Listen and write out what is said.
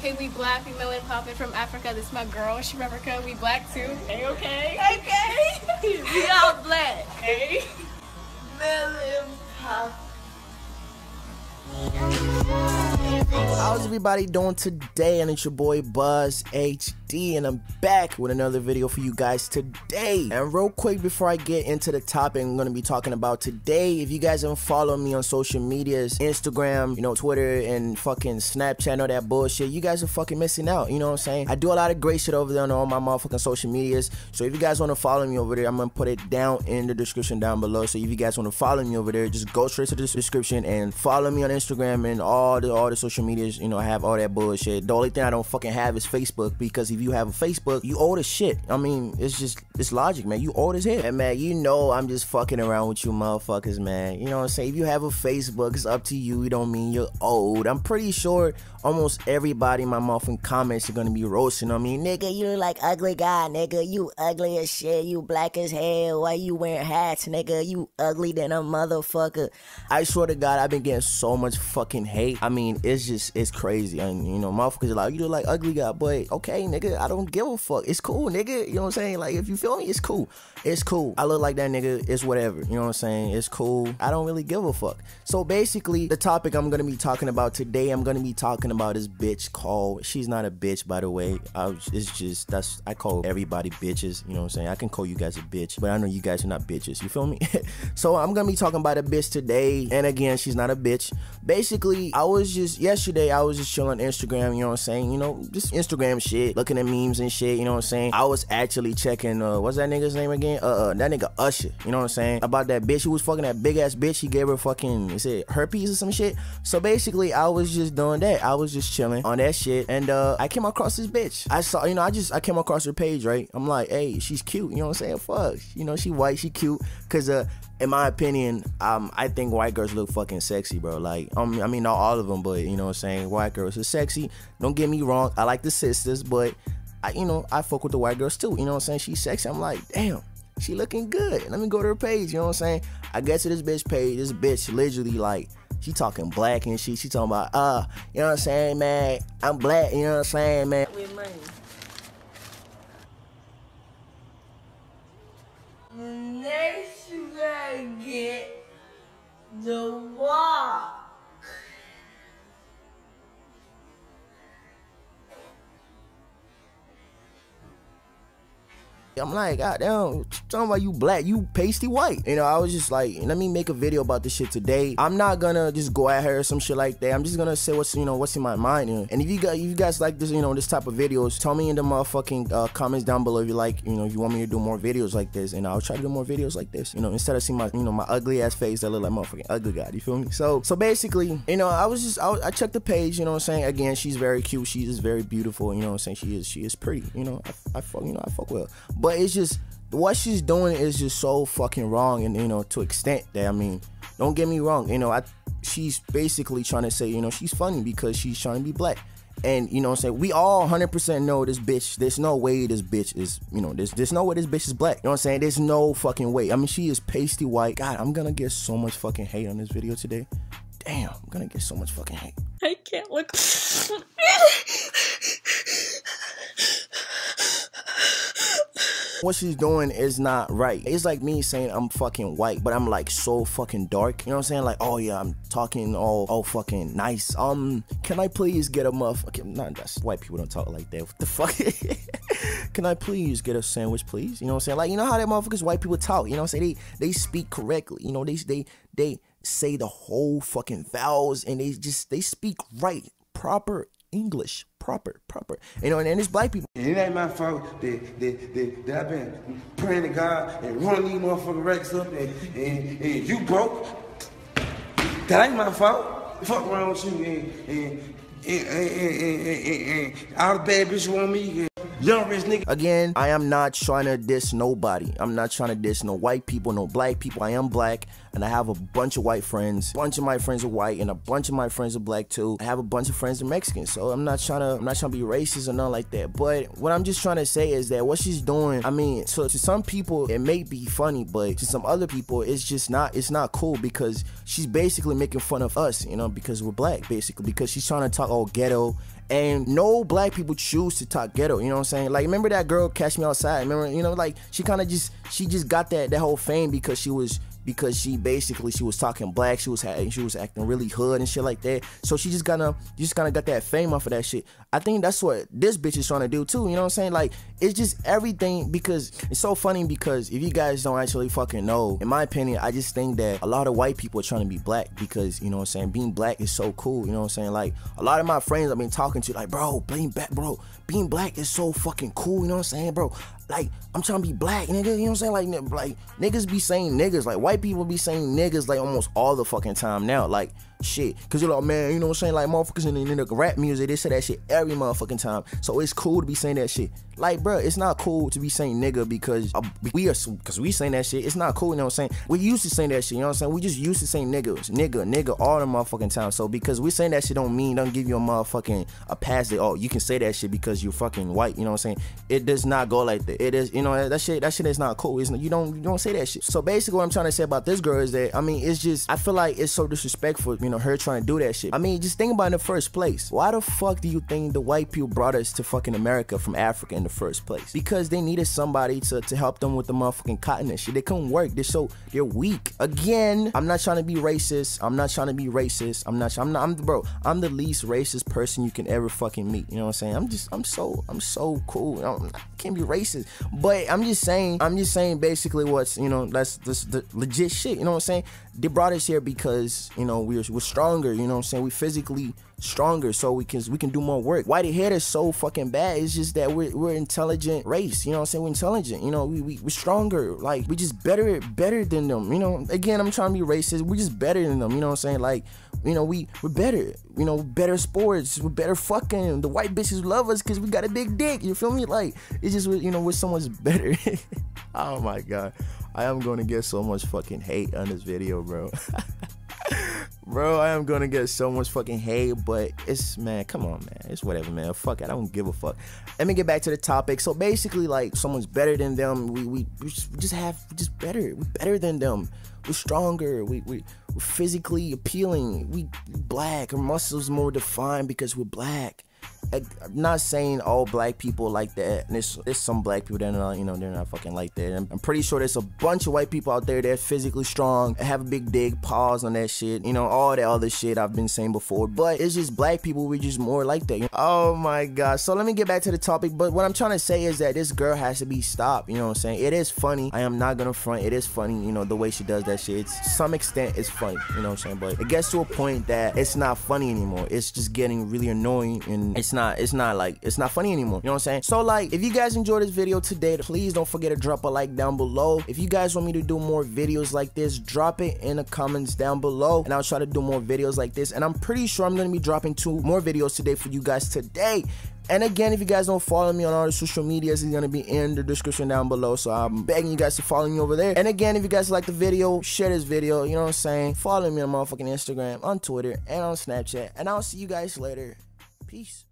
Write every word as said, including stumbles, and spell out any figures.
Hey, we black, we melon poppin' from Africa. This is my girl, she Rebecca. We black too. Hey, okay? Okay. We all black. Hey. Melon pop. How's everybody doing today? And it's your boy Buzz H D, and I'm back with another video for you guys today. And real quick, before I get into the topic I'm gonna be talking about today, if you guys haven't followed me on social medias, Instagram, you know, Twitter, and fucking Snapchat and all that bullshit, you guys are fucking missing out. You know what I'm saying? I do a lot of great shit over there on all my motherfucking social medias. So if you guys want to follow me over there, I'm gonna put it down in the description down below. So if you guys want to follow me over there, just go straight to the description and follow me on Instagram and all the all the social medias. You know, I have all that bullshit. The only thing I don't fucking have is Facebook, because if you have a Facebook, you old as shit. I mean, it's just, it's logic, man. You old as hell. And man, you know I'm just fucking around with you motherfuckers, man. You know what I'm saying? If you have a Facebook, it's up to you. It don't mean you're old. I'm pretty sure almost everybody in my motherfucking comments are gonna be roasting on me. Nigga, you look like ugly guy, nigga. You ugly as shit. You black as hell. Why you wearing hats, nigga? You ugly than a motherfucker. I swear to God, I've been getting so much fucking hate. I mean, it's just, it's crazy. And you know, motherfuckers are like, you look like ugly guy, but okay, nigga, I don't give a fuck. It's cool, nigga. You know what I'm saying? Like, if you feel me, it's cool. It's cool. I look like that, nigga. It's whatever. You know what I'm saying? It's cool. I don't really give a fuck. So basically, the topic I'm gonna be talking about today, I'm gonna be talking about this bitch called, she's not a bitch, by the way. I was, it's just, that's, I call everybody bitches. You know what I'm saying? I can call you guys a bitch, but I know you guys are not bitches. You feel me? So I'm gonna be talking about a bitch today. And again, she's not a bitch. Basically, I was just, yesterday, I was just chilling on Instagram, you know what I'm saying? You know, just Instagram shit, looking at memes and shit, you know what I'm saying? I was actually checking, uh, what's that nigga's name again? Uh, uh that nigga Usher, you know what I'm saying? About that bitch who was fucking that big ass bitch, he gave her fucking, is it herpes or some shit? So basically, I was just doing that. I was just chilling on that shit, and uh, I came across this bitch. I saw, you know, I just, I came across her page, right? I'm like, hey, she's cute, you know what I'm saying? Fuck, you know, she white, she cute, cause, uh, in my opinion, um, I think white girls look fucking sexy, bro. Like, um, I mean, not all of them, but you know what I'm saying? White girls are sexy. Don't get me wrong. I like the sisters, but, I, you know, I fuck with the white girls too. You know what I'm saying? She's sexy. I'm like, damn, she looking good. Let me go to her page. You know what I'm saying? I get to this bitch page. This bitch literally, like, she talking black and shit. She talking about, uh, you know what I'm saying, man? I'm black. You know what I'm saying, man? With money. Next, you gotta get the walk. I'm like, God damn, talking about you black, you pasty white. You know, I was just like, let me make a video about this shit today. I'm not gonna just go at her or some shit like that. I'm just gonna say what's, you know, what's in my mind. You know? And if you guys, if you guys like this, you know, this type of videos, tell me in the motherfucking uh, comments down below if you like, you know, if you want me to do more videos like this, and I'll try to do more videos like this. You know, instead of seeing my, you know, my ugly ass face that look like motherfucking ugly guy. You feel me? So, so basically, you know, I was just, I, I checked the page. You know what I'm saying? Again, she's very cute. She is very beautiful. You know what I'm saying? She is, she is pretty. You know, I, I fuck, you know, I fuck well. But But it's just, what she's doing is just so fucking wrong, and you know, to extent that, I mean, don't get me wrong, you know, I she's basically trying to say, you know, she's funny because she's trying to be black. And you know what I'm saying, we all one hundred percent know this bitch, there's no way this bitch is, you know, there's, there's no way this bitch is black. You know what I'm saying? There's no fucking way. I mean, she is pasty white. God, I'm gonna get so much fucking hate on this video today. Damn, I'm gonna get so much fucking hate. I can't look. What she's doing is not right. It's like me saying I'm fucking white, but I'm like so fucking dark. You know what I'm saying? Like, oh yeah, I'm talking all, all fucking nice. Um, can I please get a muff? Okay, not that's white people don't talk like that. What the fuck? Can I please get a sandwich, please? You know what I'm saying? Like, you know how that motherfuckers white people talk. You know what I'm saying? They they speak correctly. You know, they they they say the whole fucking vowels, and they just they speak right, proper English. Proper, proper. You know, and, and it's black people. It ain't my fault that, that, that, that I've been praying to God and running these motherfucking racks up, and, and, and you broke. That ain't my fault. Fuck around with you, and, and, and, and, and, and, and all the bad bitches want me. And young rich nigga. Again, I am not trying to diss nobody. I'm not trying to diss no white people, no black people. I am black, and I have a bunch of white friends. A bunch of my friends are white, and a bunch of my friends are black too. I have a bunch of friends that are Mexican, so I'm not trying to, I'm not trying to be racist or nothing like that. But what I'm just trying to say is that what she's doing, I mean, to, to some people it may be funny, but to some other people it's just not, it's not cool, because she's basically making fun of us, you know, because we're black, basically, because she's trying to talk all ghetto and no black people choose to talk ghetto, you know what I'm saying? Like, remember that girl Catch Me Outside? Remember, you know, like, she kind of just, she just got that, that whole fame because she was, because she basically, she was talking black, she was she was acting really hood and shit like that. So she just kind of, just kind of got that fame off of that shit. I think that's what this bitch is trying to do too, you know what I'm saying? Like, it's just everything, because it's so funny, because if you guys don't actually fucking know, in my opinion, I just think that a lot of white people are trying to be black because, you know what I'm saying, being black is so cool, you know what I'm saying? Like, a lot of my friends I've been talking to, like, bro, being black, bro, being black is so fucking cool, you know what I'm saying, bro? Like, I'm trying to be black, nigga, you know what I'm saying? Like, like niggas be saying niggas, like, white people be saying niggas like almost all the fucking time now, like, shit, cause you're like, man, you know what I'm saying, like, motherfuckers in the, in the rap music, they say that shit every motherfucking time, so it's cool to be saying that shit. Like, bro, it's not cool to be saying nigga because uh, we are, cause we saying that shit, it's not cool, you know what I'm saying? We used to saying that shit, you know what I'm saying? We just used to saying niggas, nigga, nigga all the motherfucking time. So because we saying that shit don't mean, don't give you a motherfucking a pass that, oh, you can say that shit because you're fucking white, you know what I'm saying? It does not go like that. It is, you know, that shit, that shit is not cool. It's, you don't, you don't say that shit. So basically what I'm trying to say about this girl is that, I mean, it's just, I feel like it's so disrespectful, you know, her trying to do that shit. I mean, just think about it in the first place. Why the fuck do you think the white people brought us to fucking America from Africa in the first place? Because they needed somebody to, to help them with the motherfucking cotton and shit. They couldn't work. They're so, they're weak. Again, I'm not trying to be racist. I'm not trying to be racist. I'm not, I'm not, I'm the, bro, I'm the least racist person you can ever fucking meet. You know what I'm saying? I'm just, I'm so, I'm so cool. I'm, I can't be racist. But I'm just saying, I'm just saying basically what's, you know, that's, that's the legit shit. You know what I'm saying? They brought us here because, you know, we're, we're stronger, you know what I'm saying? We physically stronger, so we can we can do more work. Why the head is so fucking bad? It's just that we're we're intelligent race, you know what I'm saying? We're intelligent, you know, we, we, we're stronger, like, we just better better than them, you know? Again, I'm trying to be racist, we're just better than them, you know what I'm saying? Like, you know, we, we're better, you know, better sports, we're better fucking, the white bitches love us because we got a big dick, you feel me? Like, it's just, you know, we're so much better. Oh my God, I am going to get so much fucking hate on this video, bro. Bro, I am gonna get so much fucking hate, but it's, man, come on, man. It's whatever, man. Fuck it. I don't give a fuck. Let me get back to the topic. So basically, like, someone's better than them. We we, we just, we just have, we're just better. We're better than them. We're stronger. We, we, we're physically appealing. We black. Our muscles more defined because we're black. I'm not saying all black people like that, and there's, there's some black people that are not, you know, they're not fucking like that. I'm, I'm pretty sure there's a bunch of white people out there that are physically strong, have a big dick, pause on that shit, you know, all that other shit I've been saying before. But it's just black people, we just more like that, you know? Oh my God. So let me get back to the topic, but what I'm trying to say is that this girl has to be stopped, you know what I'm saying? It is funny, I am not gonna front, it is funny, you know, the way she does that shit. It's, some extent it's funny, you know what I'm saying, but it gets to a point that it's not funny anymore. It's just getting really annoying, and it's not Not, it's not like it's not funny anymore, you know what I'm saying? So like, if you guys enjoyed this video today, please don't forget to drop a like down below. If you guys want me to do more videos like this, drop it in the comments down below, and I'll try to do more videos like this. And I'm pretty sure I'm gonna be dropping two more videos today for you guys today. And again, if you guys don't follow me on all the social medias, it's gonna be in the description down below. So I'm begging you guys to follow me over there. And again, if you guys like the video, share this video, you know what I'm saying? Follow me on motherfucking Instagram, on Twitter, and on Snapchat. And I'll see you guys later. Peace.